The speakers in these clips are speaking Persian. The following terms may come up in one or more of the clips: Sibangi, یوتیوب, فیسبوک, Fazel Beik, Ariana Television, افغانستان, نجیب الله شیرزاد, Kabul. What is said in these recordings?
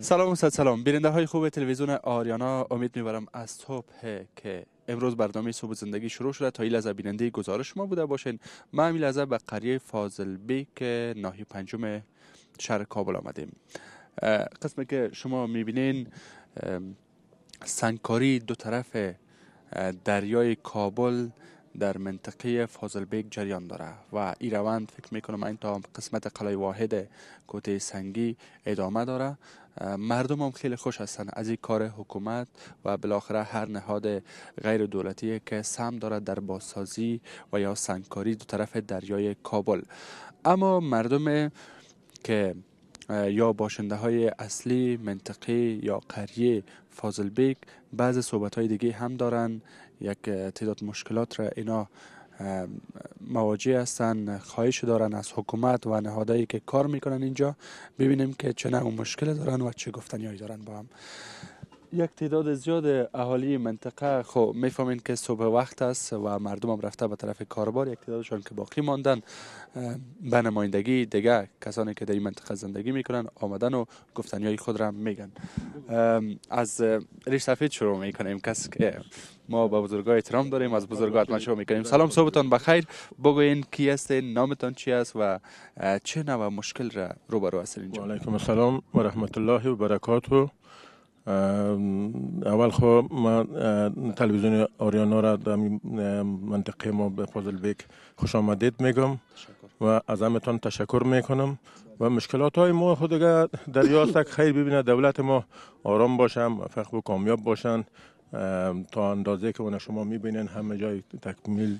سلام استاد، سلام بیننده های خوب تلویزیون آریانا. امید میبرم از صبح که امروز برنامه صبح زندگی شروع شده تا این لحظه بیننده گزارش ما بوده باشین. ما همین لحظه به قریه فاضل بیک ناحیه پنجم شهر کابل آمدیم. قسمی که شما میبینین سنگکاری دو طرف دریای کابل در منطقه فاضل بیک جریان داره و این روند فکر میکنم این تا قسمت قلعه واحد کوته سنگی ادامه داره. مردم هم خیلی خوش هستند از این کار حکومت و بالاخره هر نهاد غیر دولتی که سهم دارد در بازسازی و یا سنگکاری دو طرف دریای کابل. اما مردم که یا باشنده های اصلی منطقه یا قریه فاضل بیک بعض صحبت های دیگه هم دارن. یک تعداد مشکلات را اینا مواجه هستن، خواهش دارن از حکومت و نهادهایی که کار میکنن اینجا ببینیم که چه نوع مشکل دارن و چه گفتنیایی دارن با هم. یک تعداد زیاد اهالی منطقه خب میفهمین که صبح وقت است و مردم هم رفته به طرف کاربار. یک تعدادشان که باقی ماندن به نمایندگی دیگه کسانی که در این منطقه زندگی میکنن آمدن و گفتنیای خود را میگن. از ریش سفید شروع میکنیم، کسی که ما به بزرگای احترام داریم از بزرگا حتما شروع میکنیم. سلام، صبحتان بخیر، بگوین کی هستین، نامتان چی است و چه نوع مشکل را روبرو هستین اینجا؟ وعلیکم السلام و رحمت الله و برکاته. اول خب ما تلویزیون آریانا را در منطقه ما به فاضل بیک خوش آمدید میگم و از همتان تشکر میکنم و مشکلات های ما خود دیگه دریا است. خیر ببینه دولت ما آرام باشن، موفق و کامیاب باشن تا اندازه که اون شما میبینن همه جای تکمیل،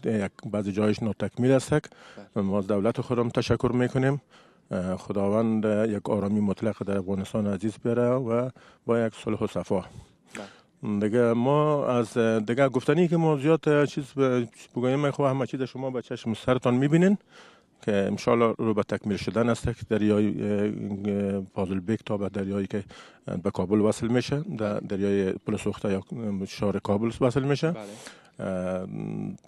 بعضی جایش ناتکمیل است. ما از دولت خودم تشکر میکنیم، خداوند یک آرامی مطلق در افغانستان عزیز بیاره و با یک صلح و صفا. دیگه ما از دیگه گفتنی که ما زیاد چیز بگوییم، خب همه چیز شما به چشم سرتان میبینین که انشاءالله رو به تکمیل شدن است. که دریای فاضل بیک تا به دریایی که به کابل وصل میشه، دریای پل سوخته یا شهر کابل وصل میشه.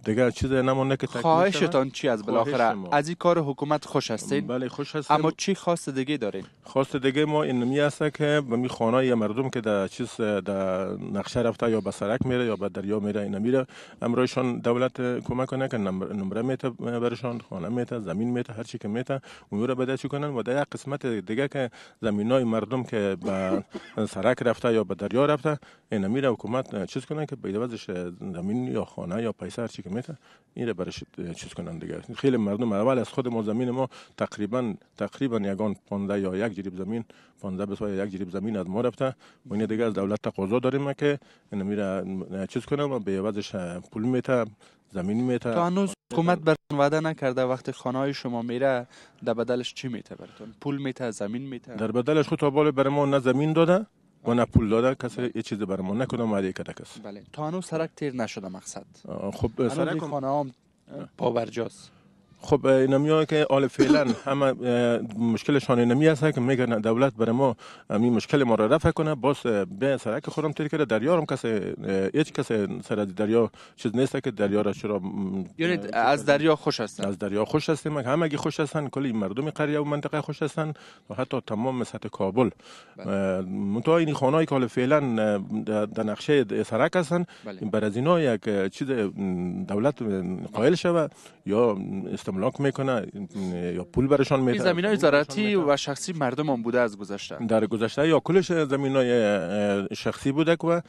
دیگه چیز نمونه که خواهشتان چی از بالاخره از این کار حکومت خوش هستین؟ بله خوش هستیم. اما چی خواست دیگه دارین؟ خواست دیگه ما این می هست که به می خانه مردم که در چیز در نقشه رفته یا به سرک میره یا به دریا میره اینا میره امرایشان دولت کمک کنه که نمره میته برشان، خانه میته، زمین میته، هر چی که میته اون رو بده چی کنن و در قسمت دیگه که زمینای مردم که به سرک رفته یا به دریا رفته اینا میره حکومت چیز کنه که بدوزش زمین یا خانه یا پیسه هر چی که میته این رو برش چیز کنن دیگه. خیلی مردم اول از خود ما زمین ما تقریبا یگان 15 یا یک جریب زمین 15 به سوی یک جریب زمین از ما رفته و این دیگه از دولت تقاضا داریم که این میره چیز کنه و به عوضش پول میته، زمین میته. تا هنوز حکومت براتون وعده نکرده وقتی خانه های شما میره در بدلش چی میته براتون؟ پول میته، زمین میته؟ در بدلش خود تا بالا بر ما نه زمین داده و نه پول داده، کسی یه چیزی برای ما نکنه وعده کرده کس. بله تا هنوز سرک تیر نشده مقصد. خب سرک خانه هم پابرجاست. خب اینمیه که آل فعلا همه مشکلشان اینمیه است که میگن دولت برای ما این مشکل ما را رفع کنه، باز به سرک خودم تیر کرده دریا هم کسی هیچ کسی سر دریا چیز نیست که دریا را چرا یعنی از دریا خوش هستن. از دریا خوش هستیم، همگی خوش هستن، کلی مردم قریه و منطقه خوش هستن و حتی تمام سطح کابل. منتها این خانه‌ای که آل فعلا در نقشه سرک هستن بر از اینا یک چیز دولت قائل شوه یا ملاک میکنه یا پول برشان میده. زمینای زراعتی و شخصی مردم هم بوده از گذشته. در گذشته یا کلش زمینای شخصی بوده و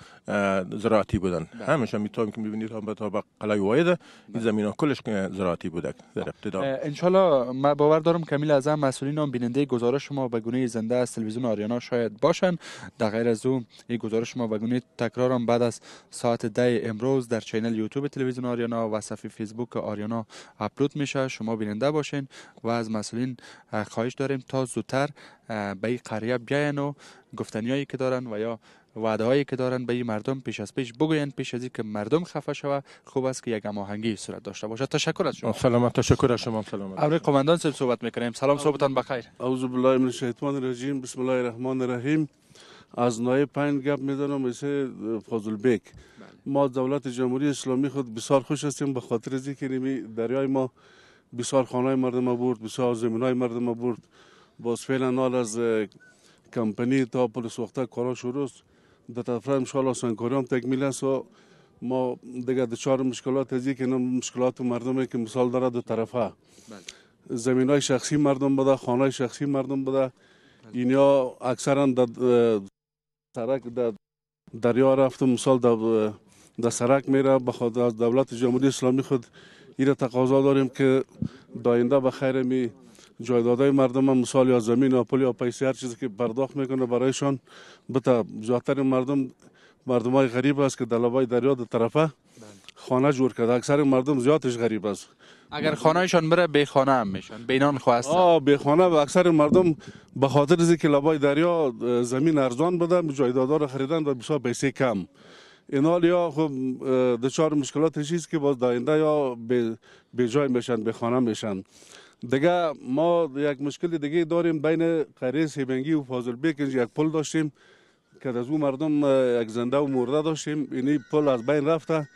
زراعتی بودن. همیشه میتونیم که میبینید هم تا قلعه واحد این زمینا کلش زراعتی بوده در ابتدا. ان شاء الله ما باور دارم کمیل اعظم مسئولین هم بیننده گزارش ما به گونه زنده از تلویزیون آریانا شاید باشن. در غیر از اون این گزارش ما به گونه تکرار هم بعد از ساعت 10 امروز در چینل یوتیوب تلویزیون آریانا و صفحه فیسبوک آریانا آپلود میشه. شما بیننده باشین و از مسئولین خواهش داریم تا زودتر به این قریه بیاین و گفتنیایی که دارن و یا وعده هایی که دارن به این مردم پیش از پیش بگوین، پیش از اینکه مردم خفه شوه. خوب است که یک هماهنگی صورت داشته باشه. تشکر از شما. سلامت. تشکر از شما. سلامت. امروز قماندان صاحب صحبت میکنیم. سلام، صبحتان بخیر. اعوذ بالله من الشیطان الرجیم، بسم الله الرحمن الرحیم. از نای پایین گپ میزنم مثل فاضل بیک. ما دولت جمهوری اسلامی خود بسیار خوش هستیم به خاطر اینکه دریای ما بسیار خانه مردم برد، بسیار زمین های مردم برد. باز فعلا حال از کمپانی تا پلیس وقتا کارا شروع است. در طرفه انشالله سنگکاری هم تکمیل است و ما دیگه دچار مشکلات هستیم که مشکلات مردمی که مثال داره دو طرفه زمینای شخصی مردم بوده، خانهای شخصی مردم بوده. اینها اکثرا در سرک در دریا رفته، مثال در سرک میره. بخاطر از دولت جمهوری اسلامی خود این تقاضا داریم که داینده به خیر می جایدادهای مردم هم مثال یا زمین یا پل یا پیسه هر چیزی که پرداخت میکنه برایشان بتا زیادتر مردم های غریب است که در لبای دریا در طرفه خانه جور کرده. اکثر مردم زیادش غریب است. اگر خانهشان بره بی خانه هم میشن، بینان خواستن. بی خانه و اکثر مردم به خاطر از اینکه لبای دریا زمین ارزان بده جایدادا را خریدن و بسیار پیسه کم. این حال یا خب دچار مشکلات چیز که باز داینده یا به جای میشن، به خانه میشن. دیگه ما یک مشکل دیگه داریم بین قریه سیبنگی و فاضل بیک. یک پل داشتیم که از اون مردم یک زنده و مرده داشتیم. این پل از بین رفته،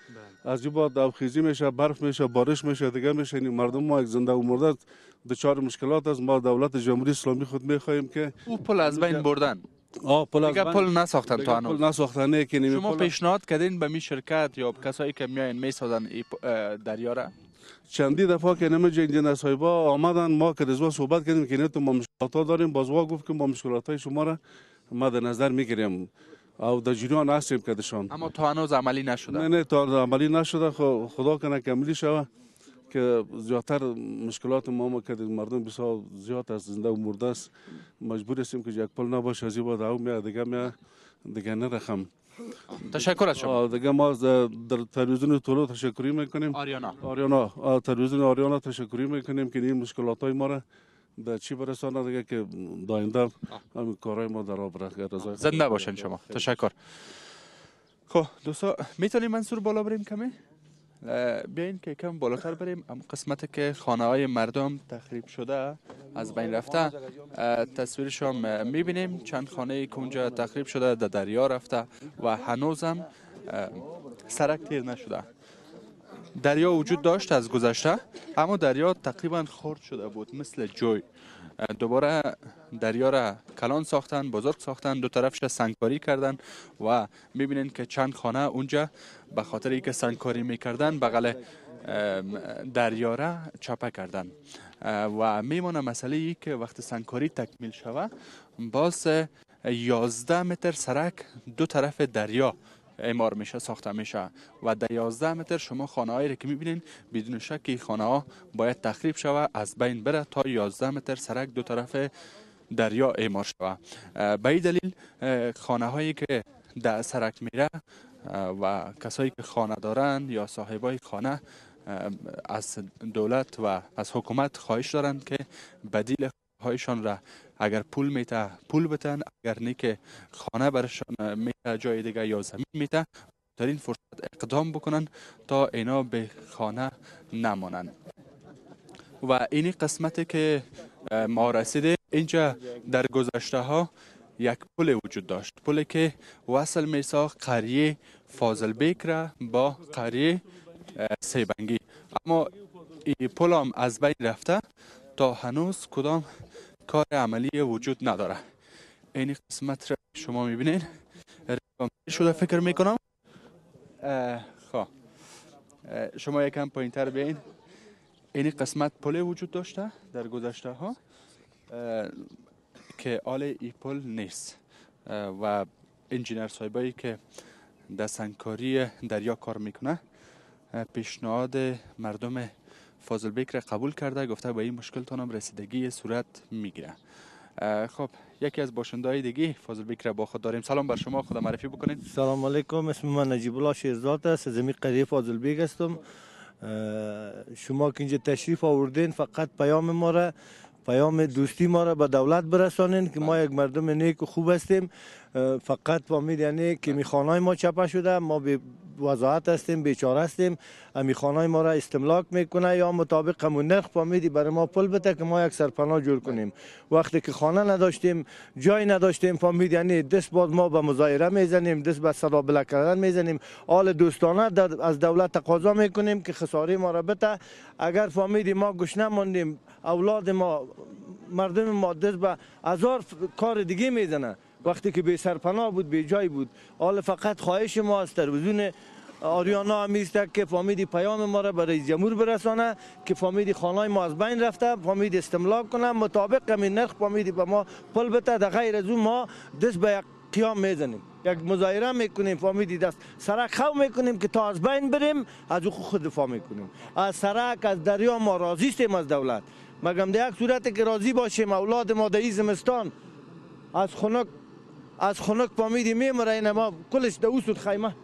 از یه بعد آبخیزی میشه، برف میشه، بارش میشه، دیگه میشه. این مردم ما یک زنده و مرده دچار مشکلات است. ما دولت جمهوری اسلامی خود میخوایم که او پل از بین بردن. دیگه پل نساختن تا الان. پل نساختن که شما پیشنهاد کردین به می شرکت یا کسایی که میاین میسازن دریا را؟ چندی دفعه که نمی جنجن صاحبا آمدن، ما که رزوا صحبت کردیم که نه تو ما مشکلات داریم. بازوا گفت که ما مشکلات های شما را مد نظر میگیریم او در جریان هستیم که دشان. اما تا هنوز عملی نشده. نه تا عملی نشده. خدا کنه که عملی شوه که زیادتر مشکلات ما که مردم بسیار زیاد است، زنده و مرده است. مجبور هستیم که یک پل نباشه از این بعد او میاد دیگه نرخم. تشکر از شما. دیگه ما در تلویزیون طلوع تشکری میکنیم. آریانا تلویزیون آریانا تشکری میکنیم که این مشکلات های ما را در چی برسانه دیگه که داینده همین کارهای ما در آب راه. زنده باشین شما. تشکر. خب دوستا میتونیم منصور بالا بریم کمی؟ بیاین که کم بالاتر بریم. قسمت که خانه های مردم تخریب شده از بین رفته تصویرش هم میبینیم. چند خانه که اونجا تخریب شده در دریا رفته و هنوزم سرک تیر نشده. دریا وجود داشت از گذشته اما دریا تقریبا خرد شده بود مثل جوی. دوباره دریا را کلان ساختن، بزرگ ساختن، دو طرفش سنگکاری کردن و میبینین که چند خانه اونجا به خاطر اینکه سنگکاری میکردن بغل دریا را چپه کردن و میمونه مسئله ای که وقت سنگکاری تکمیل شوه باز 11 متر سرک دو طرف دریا اعمار میشه، ساخته میشه و در 11 متر شما خانه هایی را که میبینین بدون شک خانه ها باید تخریب شوه، از بین بره تا 11 متر سرک دو طرف دریا اعمار شوه. به این دلیل خانه هایی که در سرک میره و کسایی که خانه دارن یا صاحبای خانه از دولت و از حکومت خواهش دارن که بدیل هایشان را اگر پول میته پول بتن، اگر نه که خانه برشان میته جای دیگه یا زمین میته در این فرصت اقدام بکنن تا اینا به خانه نمانند. و این قسمتی که ما رسیده اینجا در گذشته ها یک پل وجود داشت، پلی که وصل میساخت قریه فاضل بیک را با قریه سیبنگی. اما این پل هم از بین رفته تا هنوز کدام کار عملی وجود نداره. این قسمت را شما میبینین شده فکر میکنم. خب شما یکم پایین تر بیاین. این قسمت پل وجود داشته در گذشته ها که آل ای پل نیست و انجینر صاحبایی که در سنگکاری دریا کار میکنه پیشنهاد مردم فاضل بیک را قبول کرده، گفته به این مشکل تانم رسیدگی صورت میگیره. خب یکی از باشنده های دیگه فاضل بیک را با خود داریم. سلام بر شما، خود معرفی بکنید. سلام علیکم، اسم من نجیب الله شیرزاد است، از این قریه فاضل بیک هستم. شما که اینجا تشریف آوردین فقط پیام دوستی ما را به دولت برسانین که ما یک مردم نیک و خوب هستیم. فقط با میدنه که خانه ما چپه شده، ما وضاحت هستیم، بیچاره هستیم. خانای ما را استملاک میکنه یا مطابق همون نرخ پامیدی برای ما پول بده که ما یک سرپناه جور کنیم. وقتی که خانه نداشتیم، جای نداشتیم، پامیدی یعنی دست باز ما به مظاهره میزنیم، دست به صدا بلند کردن میزنیم. آل دوستانه از دولت تقاضا میکنیم که خساری ما را بده. اگر فامیدی ما گوش نموندیم، اولاد ما، مردم ما دست به هزار کار دیگه میزنه. وقتی که بی سرپناه بود، بی جای بود. حالا فقط خواهش ما از تلویزیون آریانا همیسته که فامیدی پیام ما را به رئیس جمهور برسانه که فامیدی خانه ما از بین رفته، فامیدی استملاک کنه، مطابق همین نرخ فامیدی به ما پول بده. در غیر از اون ما دست به یک قیام میزنیم، یک مظاهره میکنیم، فامیدی دست سرک خو میکنیم که تا از بین بریم، از حقوق خود دفاع میکنیم. از سرک، از دریا ما راضی هستیم از دولت، مگر در یک صورتی که راضی باشیم اولاد ما در زمستان از خنک پامیدی میمره. این ما کلش در او سود خیمه،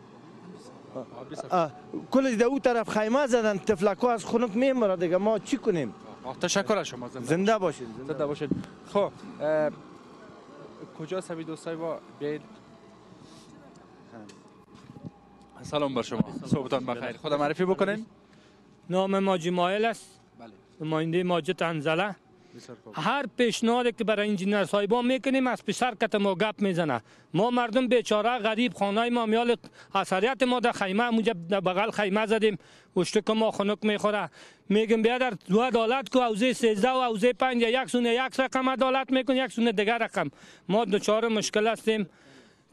کلش در او طرف خیمه زدن، تفلکو از خنک میمره دیگه. ما چی کنیم؟ تشکر از شما، زنده باشید. زنده باشید. خب کجا سوی دوستای با بیاید؟ سلام بر شما، صحبتان بخیر. خدا معرفی بکنین. نام حاجی مایل است، نماینده ماجد انزله. هر پیشنهادی که برای انجینر صاحبان میکنیم از پسر کت ما گپ میزنه. ما مردم بیچاره غریب، خانه ما میال اثریت ما در خیمه، اونجا بغل خیمه زدیم، گوشت که ما خنک میخوره. میگم بیادر دو عدالت کو، اوزه 13 و اوزه 5 یک سونه یک رقم عدالت میکن، یک سونه دیگر رقم. ما دوچار مشکل هستیم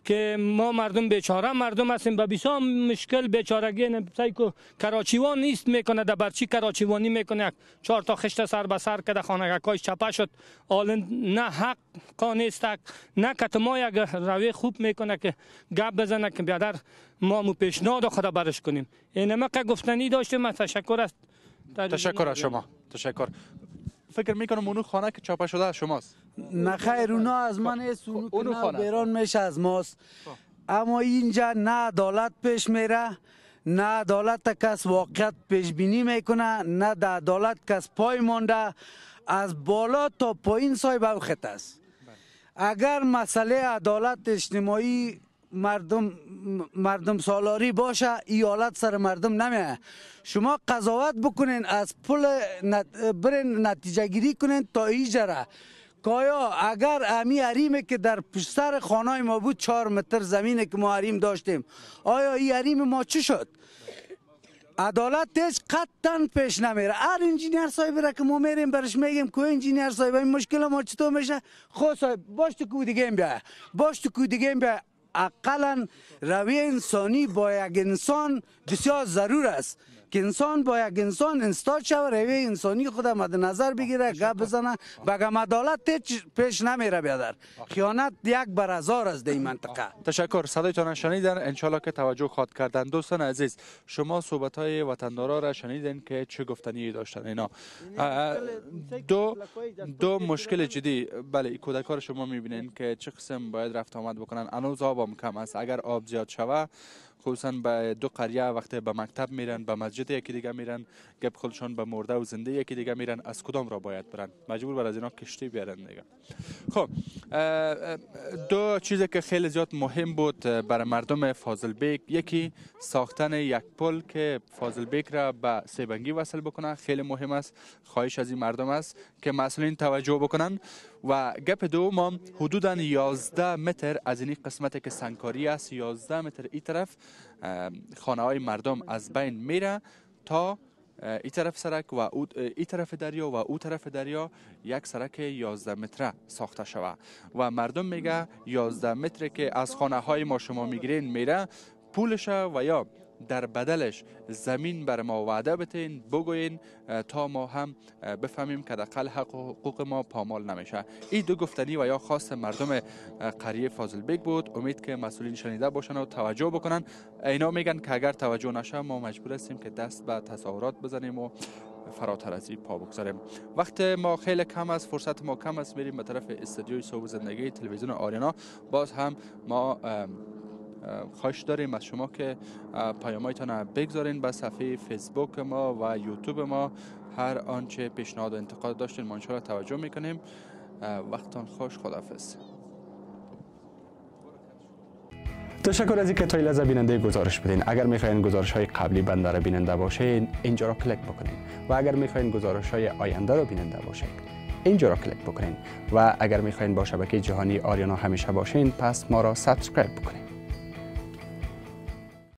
که ما مردم بیچاره مردم هستیم به بسیار مشکل. بیچارگی نبسای که کراچیوان نیست میکنه، در برچی کراچیوانی میکنه، چهار تا خشت سر به سر که در خانگکایش چپه شد. حالا نه حق قانیست، نه کتما یک روی خوب میکنه که گپ بزنه که بیادر ما مو پیشنهاد خدا برش کنیم. اینمه که گفتنی داشتیم. من تشکر است. تشکر از شما. تشکر. فکر میکنم اونو خانه که چاپه شده از شماست؟ نه خیر، اونا از من است، اونو خانه بیران میشه از ماست. اما اینجا نه عدالت پیش میره، نه عدالت کس واقعیت پیش بینی میکنه، نه در عدالت کس پای مانده. از بالا تا پایین صاحب او خط است. اگر مسئله عدالت اجتماعی مردم سالاری باشه، این حالت سر مردم نمیه. شما قضاوت بکنین، از پول برین نتیجه گیری کنین تا ایجره که اگر امی حریمه که در پشت سر خانه ما بود 4 متر زمینه که ما حریم داشتیم، آیا این حریم ما چی شد؟ عدالت هیچ قطعا پیش نمیره. هر انجینیر صاحب را که ما میریم برش میگیم که انجینیر صاحب این مشکل ما چطور میشه، خود صاحب باش تو کو دیگه بیا، باش تو کو دیگه بیا. اقلا روی انسانی با یک انسان بسیار ضرور است که انسان با یک انسان انستاد شود، روی انسانی خود مد نظر بگیره، گپ بزنه. بگم عدالت پیش نمیره بیادر، خیانت یک بر هزار است در این منطقه. تشکر. صدایتان شنیدن، انشالله که توجه خواد کردن. دوستان عزیز، شما صحبت های وطندارا را شنیدن که چه گفتنی داشتن اینا. دو مشکل جدی. بله، کودک‌ها را شما میبینین که چه قسم باید رفت آمد بکنن. هنوز آب هم کم است. اگر آب زیاد شود، خصوصا به دو قریه وقتی به مکتب میرن، به مسجد یکی دیگه میرن، گپ خودشان به مرده و زنده یکی دیگه میرن، از کدام را باید برن؟ مجبور بر از اینا کشتی بیارن دیگه. خب دو چیزی که خیلی زیاد مهم بود برای مردم فاضل بیک، یکی ساختن یک پل که فاضل بیک را به سیبنگی وصل بکنه، خیلی مهم است. خواهش از این مردم است که مسئولین توجه بکنن. و گپ دوم، حدوداً 11 متر از این قسمت که سنگکاری است، 11 متر این طرف خانه های مردم از بین میره تا این طرف سرک و این طرف دریا و اون طرف دریا یک سرک 11 متره ساخته شوه. و مردم میگه 11 متر که از خانه های ما شما میگیرین میره، پولش و یا در بدلش زمین بر ما وعده بتین، بگوین تا ما هم بفهمیم که حداقل حق و حقوق ما پامال نمیشه. این دو گفتنی و یا خواست مردم قریه فاضل بیک بود. امید که مسئولین شنیده باشن و توجه بکنن. اینا میگن که اگر توجه نشه ما مجبور هستیم که دست به تظاهرات بزنیم و فراتر از این پا بگذاریم. وقت ما خیلی کم است، فرصت ما کم است. میریم به طرف استودیوی صبح زندگی تلویزیون آریانا. باز هم ما خواهش داریم از شما که پیامایتان را بگذارین به صفحه فیسبوک ما و یوتیوب ما. هر آنچه پیشنهاد و انتقاد داشتین ما انشاءالله توجه میکنیم. وقتتان خوش، خداحافظ. تشکر از اینکه تا الیزا بیننده گزارش بدین. اگر می‌خواین گزارش‌های قبلی بنده را بیننده باشین، اینجا را کلیک بکنین. و اگر می‌خواین گزارش‌های آینده را بیننده باشین، اینجا را کلیک بکنین. و اگر می‌خواین با شبکه جهانی آریانا همیشه باشین، پس ما را سابسکرایب بکنین.